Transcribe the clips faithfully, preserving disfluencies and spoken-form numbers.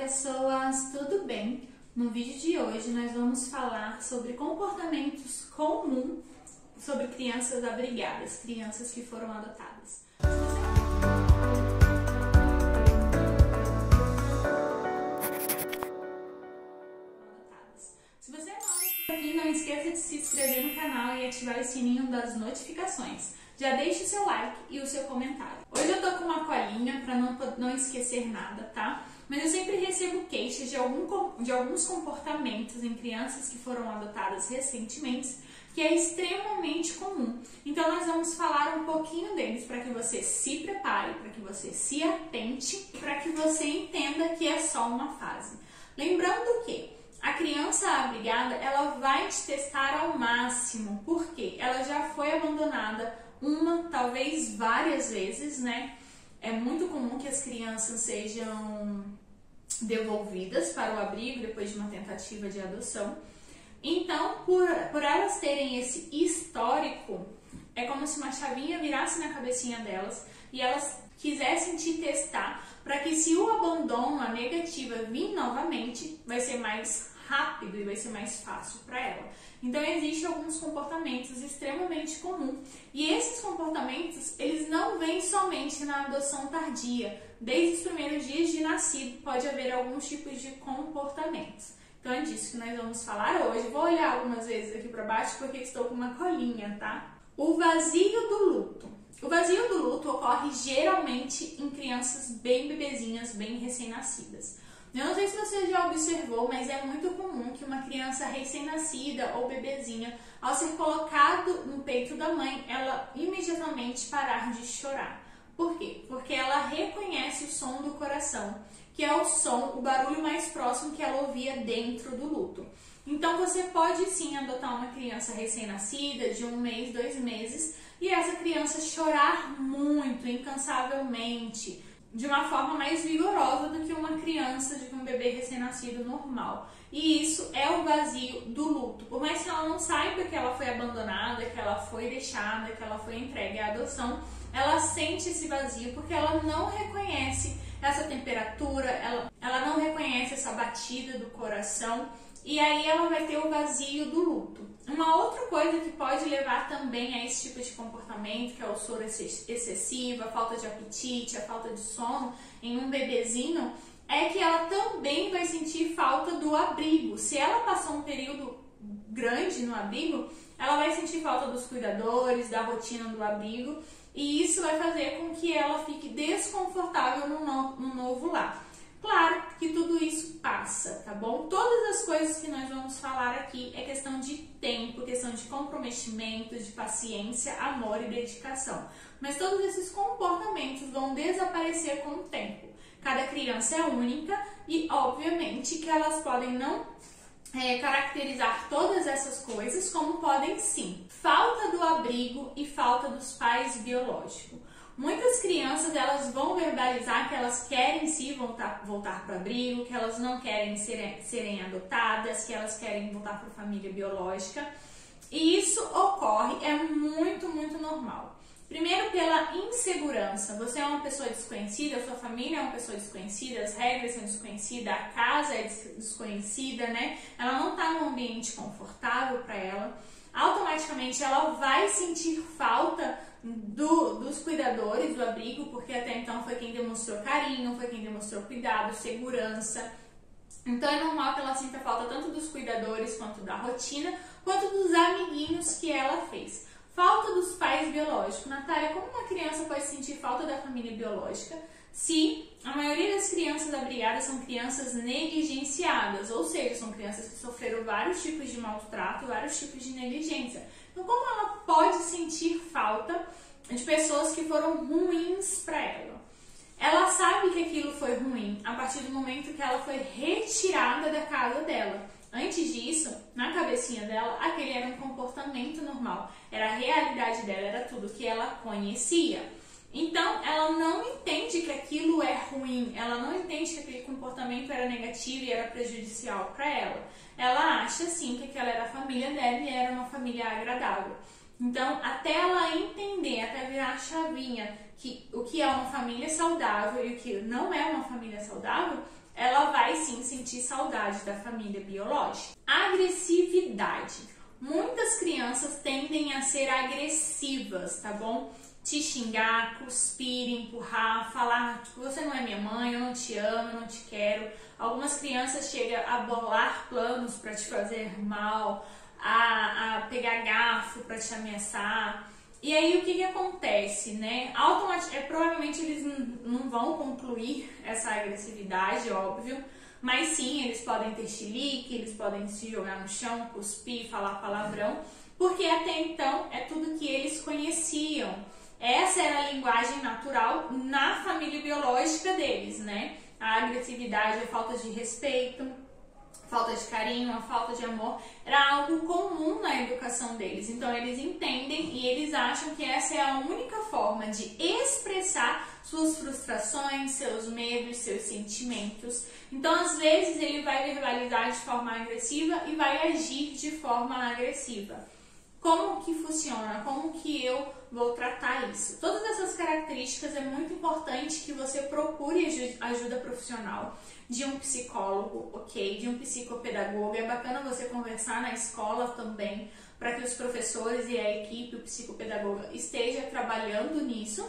pessoas, tudo bem? No vídeo de hoje nós vamos falar sobre comportamentos comuns sobre crianças abrigadas, crianças que foram adotadas. Se você é novo por aqui, não esqueça de se inscrever no canal e ativar o sininho das notificações. Já deixe o seu like e o seu comentário. Hoje eu tô com uma colinha pra não, não esquecer nada, tá? Mas eu sempre recebo queixas de, algum, de alguns comportamentos em crianças que foram adotadas recentemente, que é extremamente comum. Então nós vamos falar um pouquinho deles para que você se prepare, para que você se atente, para que você entenda que é só uma fase. Lembrando que a criança abrigada, ela vai te testar ao máximo, porque ela já foi abandonada uma, talvez várias vezes, né? É muito comum que as crianças sejam devolvidas para o abrigo depois de uma tentativa de adoção. Então, por, por elas terem esse histórico, é como se uma chavinha virasse na cabecinha delas e elas quisessem te testar para que, se o abandono, a negativa, vir novamente, vai ser mais rápido e vai ser mais fácil para ela. Então, existem alguns comportamentos extremamente comuns e esses comportamentos, eles não vêm somente na adoção tardia. Desde os primeiros dias de nascido pode haver alguns tipos de comportamentos. Então é disso que nós vamos falar hoje. Vou olhar algumas vezes aqui para baixo porque estou com uma colinha, tá? O vazio do luto. O vazio do luto ocorre geralmente em crianças bem bebezinhas, bem recém-nascidas. Eu não sei se você já observou, mas é muito comum que uma criança recém-nascida ou bebezinha, ao ser colocado no peito da mãe, ela imediatamente parar de chorar. Por quê? Porque ela reconhece o som do coração, que é o som, o barulho mais próximo que ela ouvia dentro do luto. Então você pode sim adotar uma criança recém-nascida de um mês, dois meses, e essa criança chorar muito, incansavelmente, de uma forma mais vigorosa do que uma criança, de um bebê recém-nascido normal. E isso é o vazio do luto. Por mais que ela não saiba que ela foi abandonada, que ela foi deixada, que ela foi entregue à adoção, ela sente esse vazio porque ela não reconhece essa temperatura, ela, ela não reconhece essa batida do coração e aí ela vai ter o vazio do luto. Uma outra coisa que pode levar também a esse tipo de comportamento, que é o soro excessivo, a falta de apetite, a falta de sono em um bebezinho, é que ela também vai sentir falta do abrigo. Se ela passou um período grande no abrigo, ela vai sentir falta dos cuidadores, da rotina do abrigo, e isso vai fazer com que ela fique desconfortável no novo, no novo lar. Claro que tudo isso passa, tá bom? Todas as coisas que nós vamos falar aqui é questão de tempo, questão de comprometimento, de paciência, amor e dedicação. Mas todos esses comportamentos vão desaparecer com o tempo. Cada criança é única e, obviamente, que elas podem não é, caracterizar todas essas coisas, como podem sim. Falta do abrigo e falta dos pais biológicos. Muitas crianças, elas vão verbalizar que elas querem sim voltar, voltar para o abrigo, que elas não querem serem, serem adotadas, que elas querem voltar para a família biológica. E isso ocorre, é muito, muito normal. Primeiro, pela insegurança. Você é uma pessoa desconhecida, a sua família é uma pessoa desconhecida, as regras são desconhecidas, a casa é desconhecida, né? Ela não está num ambiente confortável para ela. Automaticamente, ela vai sentir falta do, dos cuidadores do abrigo, porque até então foi quem demonstrou carinho, foi quem demonstrou cuidado, segurança. Então, é normal que ela sinta falta tanto dos cuidadores, quanto da rotina, quanto dos amiguinhos que ela fez. Falta dos pais biológicos. Natália, como uma criança pode sentir falta da família biológica se a maioria das crianças abrigadas são crianças negligenciadas, ou seja, são crianças que sofreram vários tipos de maltrato, vários tipos de negligência. Então, como ela pode sentir falta de pessoas que foram ruins para ela? Ela sabe que aquilo foi ruim a partir do momento que ela foi retirada da casa dela. Antes disso, na cabecinha dela, aquele era um comportamento normal, era a realidade dela, era tudo que ela conhecia. Então, ela não entende que aquilo é ruim, ela não entende que aquele comportamento era negativo e era prejudicial para ela. Ela acha, sim, que aquela era a família dela e era uma família agradável. Então, até ela entender, até virar a chavinha, que o que é uma família saudável e o que não é uma família saudável, ela vai sim sentir saudade da família biológica. Agressividade. Muitas crianças tendem a ser agressivas, tá bom? Te xingar, cuspir, empurrar, falar que você não é minha mãe, eu não te amo, eu não te quero. Algumas crianças chegam a bolar planos para te fazer mal, a, a pegar garfo para te ameaçar. E aí o que que acontece, né? Automatic... é, provavelmente eles não vão concluir essa agressividade, óbvio, mas sim, eles podem ter chilique, eles podem se jogar no chão, cuspir, falar palavrão, porque até então é tudo que eles conheciam. Essa era a linguagem natural na família biológica deles, né? A agressividade, a falta de respeito, falta de carinho, a falta de amor, era algo comum na educação deles. Então eles entendem e eles acham que essa é a única forma de expressar suas frustrações, seus medos, seus sentimentos. Então às vezes ele vai verbalizar de forma agressiva e vai agir de forma agressiva. Como que funciona? Como que eu vou tratar isso? Todas essas características é muito importante que você procure ajuda profissional de um psicólogo, ok? De um psicopedagogo. É bacana você conversar na escola também, para que os professores e a equipe, o psicopedagogo, esteja trabalhando nisso.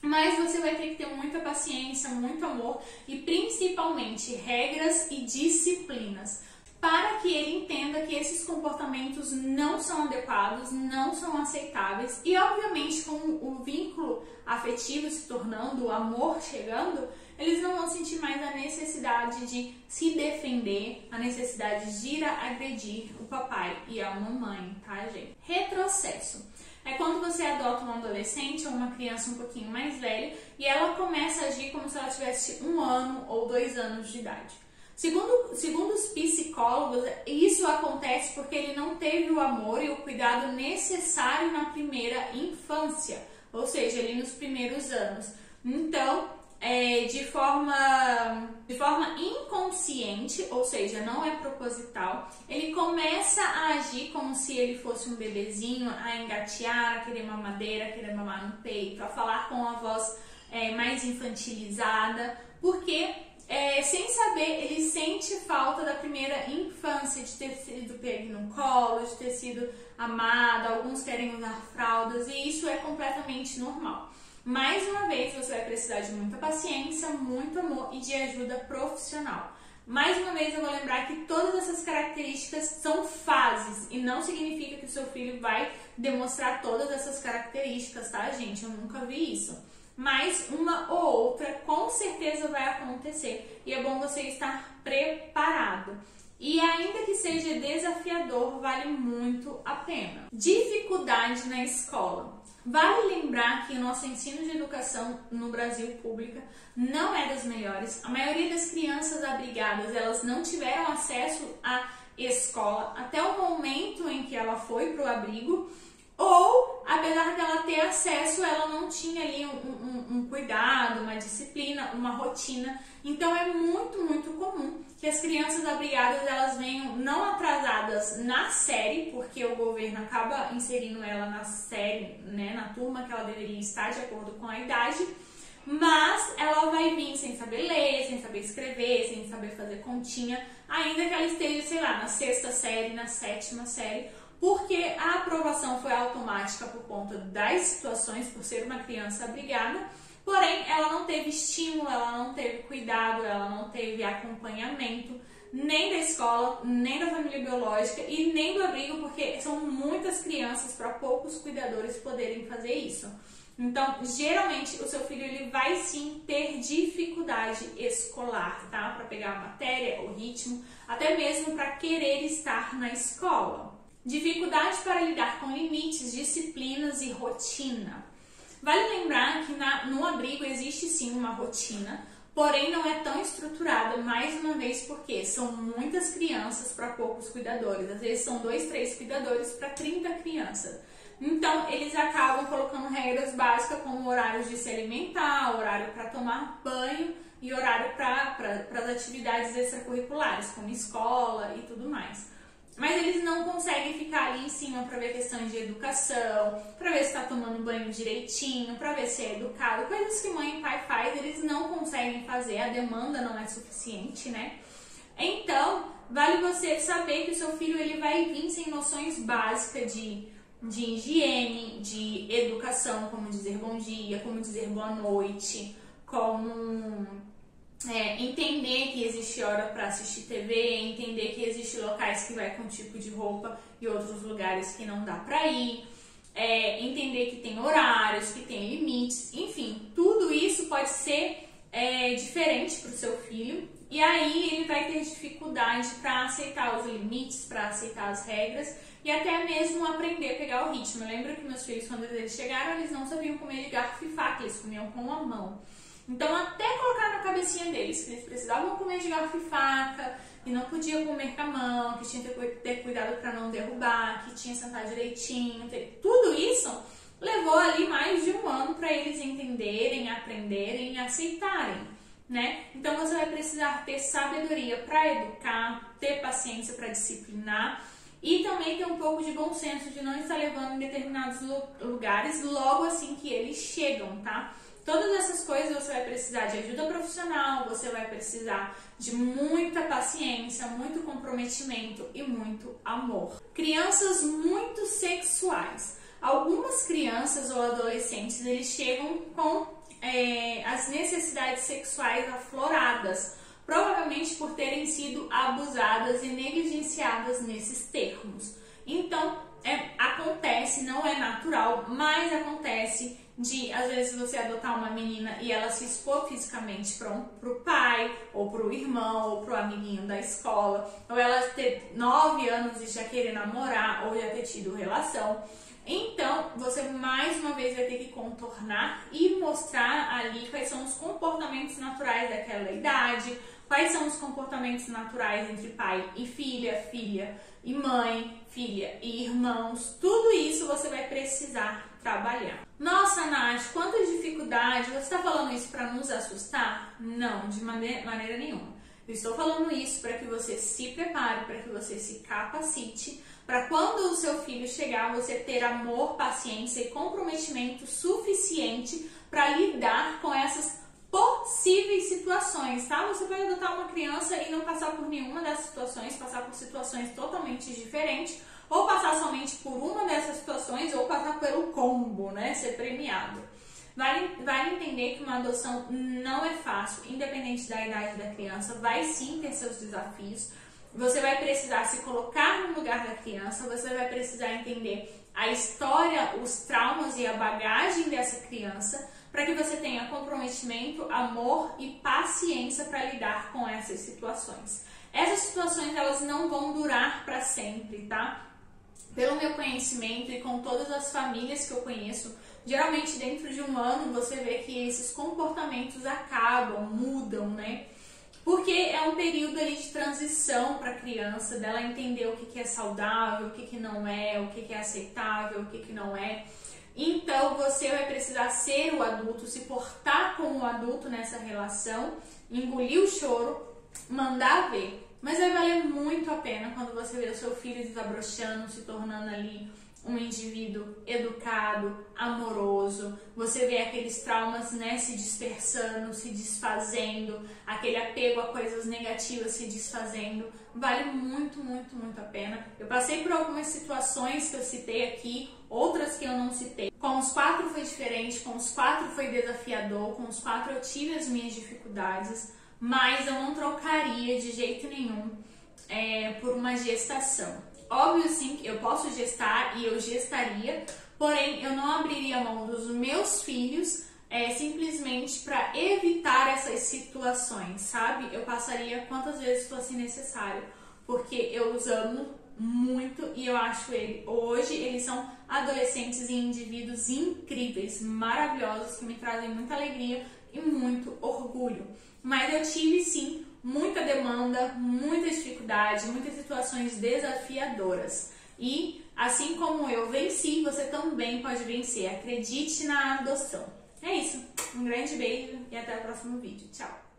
Mas você vai ter que ter muita paciência, muito amor e principalmente regras e disciplinas, para que ele entenda que esses comportamentos não são adequados, não são aceitáveis. E obviamente, com o vínculo afetivo se tornando, o amor chegando, eles não vão sentir mais a necessidade de se defender, a necessidade de ir agredir o papai e a mamãe, tá, gente? Retrocesso. É quando você adota um adolescente ou uma criança um pouquinho mais velha e ela começa a agir como se ela tivesse um ano ou dois anos de idade. Segundo, segundo os psicólogos, isso acontece porque ele não teve o amor e o cuidado necessário na primeira infância, ou seja, ali nos primeiros anos. Então, é, de forma, de forma inconsciente, ou seja, não é proposital, ele começa a agir como se ele fosse um bebezinho, a engatear, a querer mamadeira, a querer mamar no peito, a falar com a voz é, mais infantilizada, porque... É, sem saber, ele sente falta da primeira infância, de ter sido pego no colo, de ter sido amado, alguns querem usar fraldas e isso é completamente normal. Mais uma vez, você vai precisar de muita paciência, muito amor e de ajuda profissional. Mais uma vez, eu vou lembrar que todas essas características são fases e não significa que o seu filho vai demonstrar todas essas características, tá, gente? Eu nunca vi isso. Mas uma ou outra com certeza vai acontecer e é bom você estar preparado. E ainda que seja desafiador, vale muito a pena. Dificuldade na escola. Vale lembrar que o nosso ensino de educação no Brasil pública não é das melhores. A maioria das crianças abrigadas, elas não tiveram acesso à escola até o momento em que ela foi para o abrigo. Ou, apesar dela ter acesso, ela não tinha ali um, um, um cuidado, uma disciplina, uma rotina. Então, é muito, muito comum que as crianças abrigadas, elas venham não atrasadas na série, porque o governo acaba inserindo ela na série, né, na turma que ela deveria estar de acordo com a idade, mas ela vai vir sem saber ler, sem saber escrever, sem saber fazer continha, ainda que ela esteja, sei lá, na sexta série, na sétima série, porque a aprovação foi automática por conta das situações, por ser uma criança abrigada, porém ela não teve estímulo, ela não teve cuidado, ela não teve acompanhamento, nem da escola, nem da família biológica e nem do abrigo, porque são muitas crianças para poucos cuidadores poderem fazer isso. Então, geralmente, o seu filho ele vai sim ter dificuldade escolar, tá? Para pegar a matéria, o ritmo, até mesmo para querer estar na escola. Dificuldade para lidar com limites, disciplinas e rotina. Vale lembrar que na, no abrigo existe sim uma rotina, porém não é tão estruturada, mais uma vez porque são muitas crianças para poucos cuidadores. Às vezes são dois, três cuidadores para trinta crianças. Então eles acabam colocando regras básicas como horários de se alimentar, horário para tomar banho e horário para pra, as atividades extracurriculares, como escola e tudo mais. mas eles não conseguem ficar ali em cima para ver questões de educação, para ver se está tomando banho direitinho, para ver se é educado, coisas que mãe e pai faz, eles não conseguem fazer, a demanda não é suficiente, né? Então, vale você saber que o seu filho ele vai vir sem noções básicas de, de higiene, de educação, como dizer bom dia, como dizer boa noite, como... É, entender que existe hora para assistir T V, entender que existe locais que vai com tipo de roupa e outros lugares que não dá para ir, é, entender que tem horários, que tem limites, enfim, tudo isso pode ser é, diferente para o seu filho e aí ele vai ter dificuldade para aceitar os limites, para aceitar as regras e até mesmo aprender a pegar o ritmo. Eu lembro que meus filhos, quando eles chegaram, eles não sabiam comer de garfo e faca, eles comiam com a mão. Então, até colocar na cabecinha deles que eles precisavam comer de garfo e faca, que não podiam comer com a mão, que tinha que ter cuidado para não derrubar, que tinha que sentar direitinho, tudo isso levou ali mais de um ano para eles entenderem, aprenderem e aceitarem, né? Então, você vai precisar ter sabedoria para educar, ter paciência para disciplinar e também ter um pouco de bom senso de não estar levando em determinados lugares logo assim que eles chegam, tá? Todas essas coisas você vai precisar de ajuda profissional, você vai precisar de muita paciência, muito comprometimento e muito amor. Crianças muito sexuais. Algumas crianças ou adolescentes, eles chegam com é, as necessidades sexuais afloradas, provavelmente por terem sido abusadas e negligenciadas nesses termos. Então, é, acontece, não é natural, mas acontece de, às vezes, você adotar uma menina e ela se expor fisicamente para um, pro pai, ou pro irmão, ou pro amiguinho da escola, ou ela ter nove anos e já querer namorar, ou já ter tido relação. Então, você mais uma vez vai ter que contornar e mostrar ali quais são os comportamentos naturais daquela idade, quais são os comportamentos naturais entre pai e filha, filha e mãe, filha e irmãos. Tudo isso você vai precisar trabalhar. Nossa, Nath, quanta dificuldade! Você está falando isso para nos assustar? Não, de maneira, maneira nenhuma. Eu estou falando isso para que você se prepare, para que você se capacite, para quando o seu filho chegar, você ter amor, paciência e comprometimento suficiente para lidar com essas possíveis situações, tá? Você vai adotar uma criança e não passar por nenhuma dessas situações, passar por situações totalmente diferentes, ou passar somente por uma dessas situações, ou passar pelo combo, né? Ser premiado. Vale, vale entender que uma adoção não é fácil, independente da idade da criança, vai sim ter seus desafios. Você vai precisar se colocar no lugar da criança, você vai precisar entender a história, os traumas e a bagagem dessa criança, para que você tenha comprometimento, amor e paciência para lidar com essas situações. Essas situações, elas não vão durar para sempre, tá? Pelo meu conhecimento e com todas as famílias que eu conheço, geralmente dentro de um ano você vê que esses comportamentos acabam, mudam, né? Porque é um período ali de transição para a criança, dela entender o que, que é saudável, o que, que não é, o que, que é aceitável, o que, que não é. Então, você vai precisar ser o adulto, se portar como adulto nessa relação, engolir o choro, mandar ver. Mas vai valer muito a pena quando você vê o seu filho desabrochando, se tornando ali um indivíduo educado, amoroso. Você vê aqueles traumas, né, se dispersando, se desfazendo, aquele apego a coisas negativas se desfazendo. Vale muito, muito, muito a pena. Eu passei por algumas situações que eu citei aqui, outras que eu não citei. Com os quatro foi diferente, com os quatro foi desafiador, com os quatro eu tive as minhas dificuldades, mas eu não trocaria de jeito nenhum é, por uma gestação. Óbvio, sim, que eu posso gestar e eu gestaria, porém eu não abriria a mão dos meus filhos é, simplesmente para evitar essas situações, sabe? Eu passaria quantas vezes fosse necessário, porque eu os amo muito e eu acho ele hoje, eles são adolescentes e indivíduos incríveis, maravilhosos, que me trazem muita alegria e muito orgulho. Mas eu tive sim muita demanda, muita dificuldade, muitas situações desafiadoras. E assim como eu venci, você também pode vencer. Acredite na adoção. É isso. Um grande beijo e até o próximo vídeo. Tchau!